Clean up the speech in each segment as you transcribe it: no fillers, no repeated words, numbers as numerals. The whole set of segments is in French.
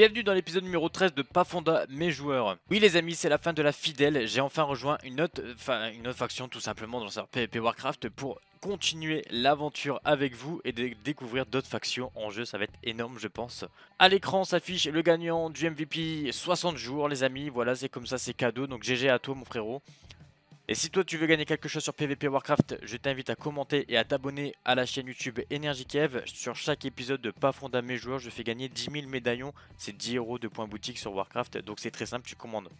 Bienvenue dans l'épisode numéro 13 de Pafonda, mes joueurs. Oui les amis, c'est la fin de la fidèle, j'ai enfin rejoint une autre faction tout simplement dans le serveur PVP Warcraft pour continuer l'aventure avec vous et de découvrir d'autres factions en jeu, ça va être énorme je pense. À l'écran s'affiche le gagnant du MVP 60 jours les amis, voilà c'est comme ça, c'est cadeau, donc GG à toi mon frérot. Et si toi tu veux gagner quelque chose sur PVP Warcraft, je t'invite à commenter et à t'abonner à la chaîne YouTube EnergyKev. Sur chaque épisode de Pafonda mes joueurs, je fais gagner 10 000 médaillons, c'est 10 € de points boutique sur Warcraft. Donc c'est très simple, tu commandes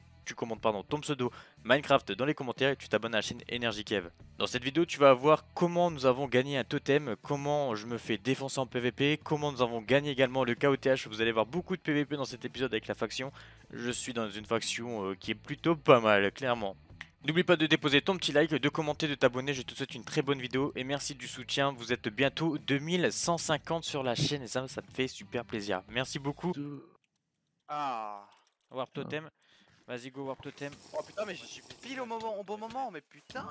ton pseudo Minecraft dans les commentaires et tu t'abonnes à la chaîne EnergyKev. Dans cette vidéo, tu vas voir comment nous avons gagné un totem, comment je me fais défoncer en PVP, comment nous avons gagné également le KOTH. Vous allez voir beaucoup de PVP dans cet épisode avec la faction. Je suis dans une faction qui est plutôt pas mal, clairement. N'oublie pas de déposer ton petit like, de commenter, de t'abonner, je te souhaite une très bonne vidéo et merci du soutien, vous êtes bientôt 2150 sur la chaîne et ça me fait super plaisir, merci beaucoup. Ah, warp totem, vas-y go warp totem. Oh putain mais je suis pile au bon moment, mais putain.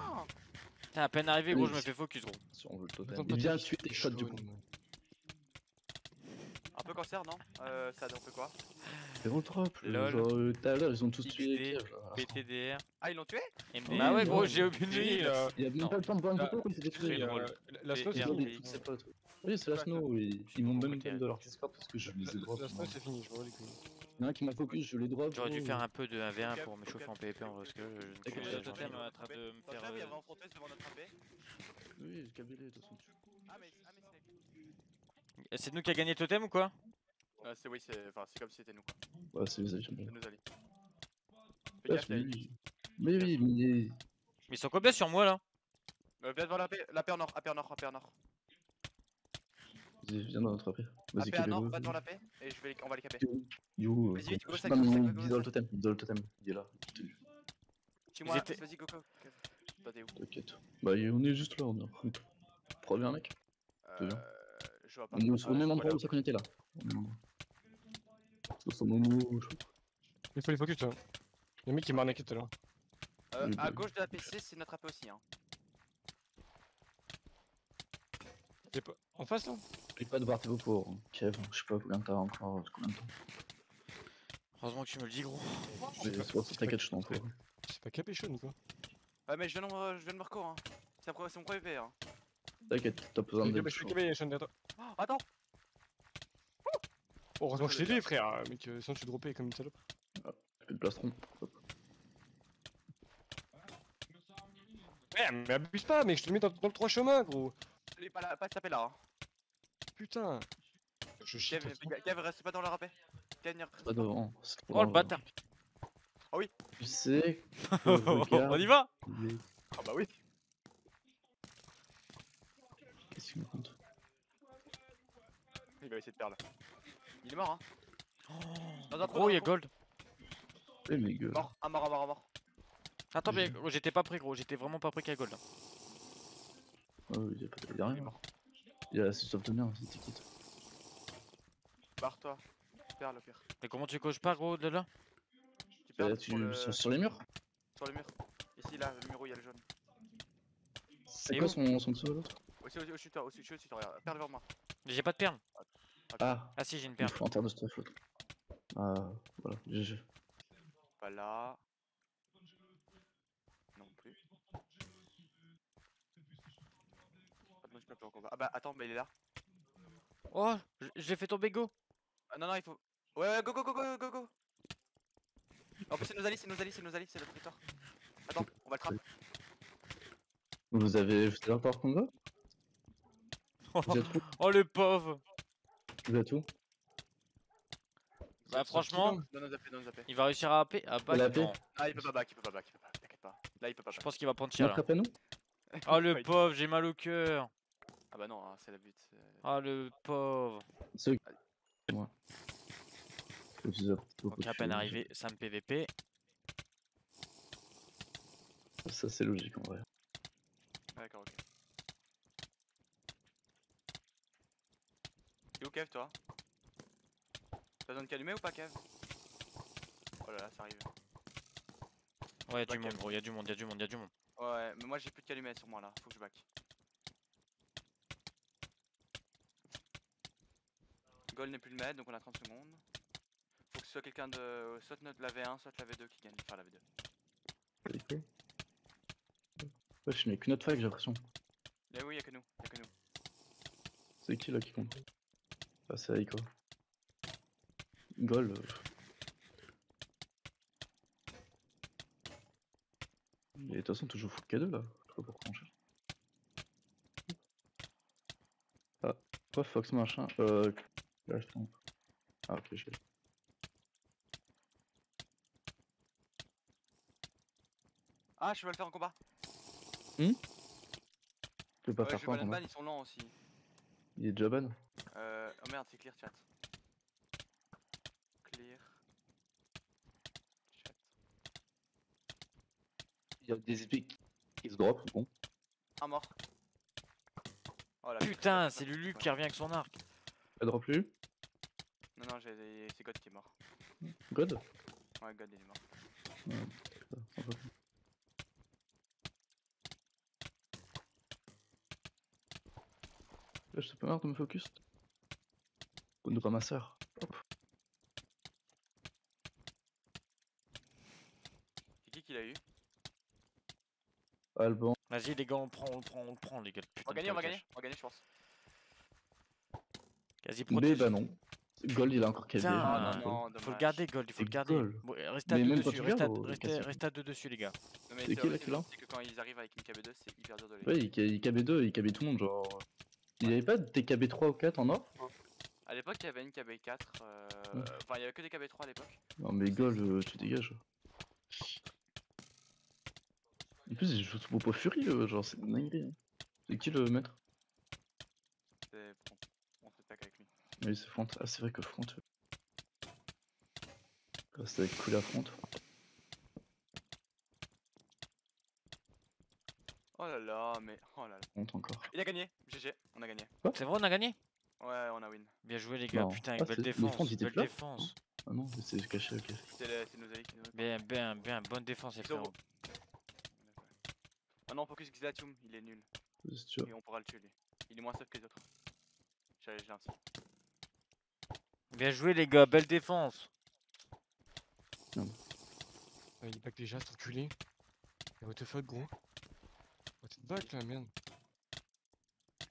Putain à peine arrivé gros je me fais focus gros. On veut le totem. Bien suite et shot du coup. Un peu cancer non? Ça donne quoi? C'est bon trop. Lol. Tout à l'heure ils ont tous tué. PTDR. Ah ils l'ont tué? Bah ouais gros j'ai aucune idée. Il y a même pas le temps de boire une photo quoi, c'était tué. La snow c'est fini. Oui c'est la snow, ils m'ont même donné de leur Discord parce que je les ai drop. La snow c'est fini, je vois les couilles. Il y en a qui m'a focus, je les drop. J'aurais dû faire un peu de 1v1 pour me chauffer en PvP en vrai parce que je ne sais pas. Le totem en train de me faire. Il y avait un frontal devant notre AP. Oui j'ai câblé de toute façon. C'est nous qui a gagné le totem ou quoi? C'est oui, c'est comme si c'était nous quoi. Ouais, c'est nous alliés. Mais oui, mais. Ils sont combien sur moi là? Viens devant la paire nord, AP nord. Viens dans notre AP. Vas-y, AP nord, va devant la paix et on va les caper. You. Vas-y, go, ça go. Le totem, il est là. Dis-moi, vas-y, go. Bah, t'es où? T'inquiète. Bah, on est juste là, on est. Premier mec. On est au même endroit où ça connectait là. Il faut les focus là. Le mec il m'a arnaqué tout à l'heure. À gauche de la PC c'est notre AP aussi hein. En face là. J'ai pas de voir tes pour Kev, je sais pas combien t'as encore combien de temps. Heureusement que tu me le dis gros. Je vais sur t'inquiète je t'en prie. C'est pas capéchon ou quoi? Ah mais je viens de me recours hein. C'est mon premier PV hein. T'inquiète, t'as besoin de. Attends! Heureusement que je t'ai dit, frère, mais que sinon tu droppais comme une salope. Ah, le plastron. Ouais, mais abuse pas, mais je te mets dans le 3 chemins, gros! Allez, pas taper là! Putain! Je chie. Kev, reste pas dans le rapet! Pas devant! Oh le bâtard! Ah oui! Tu sais! On y va! Ah bah oui! Il va essayer de perdre. Il est mort hein. Gros il y a gold. Et mes gueules. Mort, mort. Attends mais j'étais pas prêt gros, j'étais vraiment pas prêt qu'il y a gold. Oh il y a pas de gold, il est mort. Il y a sauf de merde, c'était quitte. Barre toi, perds le pire. Mais comment tu coches pas gros de là? Tu perds sur les murs. Sur les murs. Ici là, le mur où il y a le jaune. C'est quoi son dessous l'autre? Au-dessus, regarde, perle vers moi. J'ai pas de perle. Ah si, j'ai une perle. En termes de stuff, l'autre. Voilà, GG. Pas là. Non plus. Attends, je peux plus en combat. Ah bah attends, mais il est là. Oh, j'ai fait tomber go. Ah non, il faut. Ouais, go. En plus, c'est nos alliés, c'est notre victoire. Attends, on va le trapper. Vous avez fait un power combo? Oh le pauvre! Vous êtes où? Bah franchement, il va réussir à AP. Ah il peut pas back, t'inquiète pas. Là il peut pas back. Je pense qu'il va prendre tir là. Oh le pauvre, j'ai mal au cœur. Ah bah non, c'est la butte. Oh le pauvre. C'est moi. Ok, à peine arrivé, ça me PVP. Ça c'est logique en vrai. D'accord, ok. T'es où Kev toi? T'as besoin de calmer ou pas Kev? Oh là là ça arrive. Ouais y'a du monde gros, y'a du monde. Ouais mais moi j'ai plus de calumet sur moi là, faut que je back. Gold n'est plus le med donc on a 30 secondes. soit quelqu'un de. Soit la V1, soit la V2 qui gagne. Enfin la V2. Ouais, je n'ai qu'une autre flag, j'ai l'impression. Là oui, y'a que nous. C'est qui là qui compte? Ah, c'est Aiko. Gol. Et de toute façon, toujours full K2 là. Je sais pas pourquoi on cherche. Ah, quoi Fox machin? Là je tombe. Ah, ok, j'ai. Ah, je vais le faire en combat. Je peux pas faire ça en combat. Ban, ils sont lents aussi. Il est déjà ban? Oh merde, c'est clear chat. Il y a des epics qui se drop, bon. Un mort. Oh, la putain, c'est Lulu qui revient avec son arc. Elle drop Lulu? Non, non, c'est God qui est mort. God? Ouais, God il est mort. Ouais, putain, sympa. Là, je suis pas marre de me focus. Bonne ramasseur. Hop. C'est qui l'a eu? Alban. Vas-y les gars, on le prend les gars. Putain, on va gagner je pense. Quasi protégé. Mais bah non. Gold il a encore KD. Non, faut le garder Gold, Bon, restez à deux dessus, restez à deux dessus les gars. Non mais c'est que quand ils arrivent avec une KB2 c'est hyper dur de les. Ouais, il KB2, il KB tout le monde genre. Il n'y avait pas des KB3 ou 4 en or? A l'époque il y avait une KB4, enfin il y avait que des KB3 à l'époque. Non mais Gold, tu dégages. En plus, je joue pas Fury, genre c'est dinguerie. Hein. C'est qui le maître? C'est Front. On s'attaque avec lui. Oui, c'est Front. Ah, c'est vrai que Front. Ah, c'est cool à Front. Oh là là, mais. Oh là là. Front encore. Il a gagné. GG, on a gagné. C'est vrai, on a gagné? Ouais, on a win. Bien joué, les gars. Non. Putain, avec belle défense. Front, belle défense. Ah non, c'est caché, ok. C'est nos alliés qui nous. Bien, bonne défense, les frères. Ah non, focus Xilatium, il est nul. Et on pourra le tuer lui. Il est moins safe que les autres. J'allais l'impression. Bien joué les gars, belle défense. Non. Ouais, il back déjà, cet enculé. What the fuck gros? What the fuck là, merde.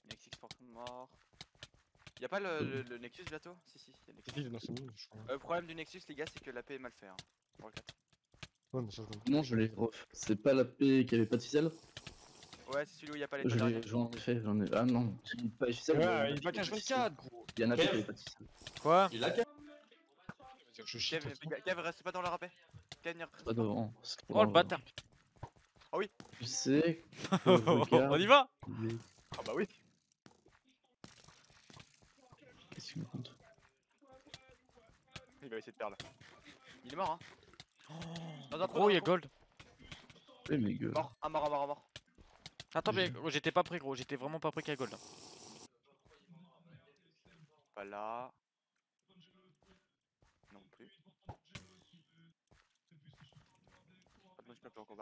Nexus pour mort. Y'a pas le Nexus bientôt? Si, y'a le Nexus. Le problème du Nexus les gars, c'est que la paix est mal faite. Ouais, mais ça, non, je l'ai. Oh, c'est pas la paix qui avait pas de ficelle? Ouais, c'est celui où il y a pas les ficelles. J'en ai. Ah non, il n'y a pas les ficelles. Ouais, il va cache 24 gros. Il y en a qui avait pas de ficelle. Quoi? Il a cache. Kev, reste pas dans leur rappel. Kev, n'y reste pas devant. Oh le bâtard. Ah oui. Tu sais. On y va? Ah bah oui. Qu'est-ce qu'il me compte? Il va essayer de perdre. Il est mort hein. Gros, y'a Gold. Eh mais gueule. Mort. Attends, mais j'étais pas prêt, gros. J'étais vraiment pas prêt qu'il y a Gold. Pas là. Non plus.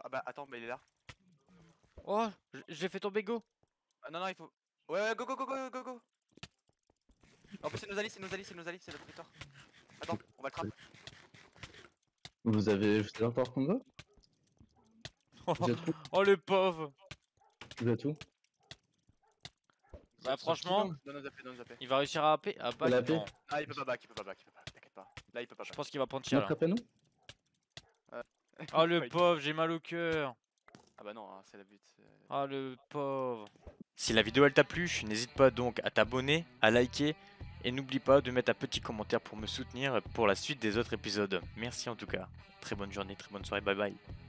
Ah bah attends, mais il est là. Oh, j'ai fait tomber Go. Ah non, il faut. Ouais, go. En plus, c'est nos alliés, c'est notre territoire. Attends, on va le trapper. Vous avez un power combo? Oh le pauvre! Vous avez tout? Bah franchement, non, il va réussir à AP. Ah il peut pas back, t'inquiète pas. Là il peut pas back. Je pense qu'il va prendre tir là. Oh le pauvre, j'ai mal au cœur. Ah bah non, c'est la but. Oh le pauvre. Si la vidéo elle t'a plu, n'hésite pas donc à t'abonner, à liker. Et n'oublie pas de mettre un petit commentaire pour me soutenir pour la suite des autres épisodes. Merci en tout cas. Très bonne journée, très bonne soirée, bye bye.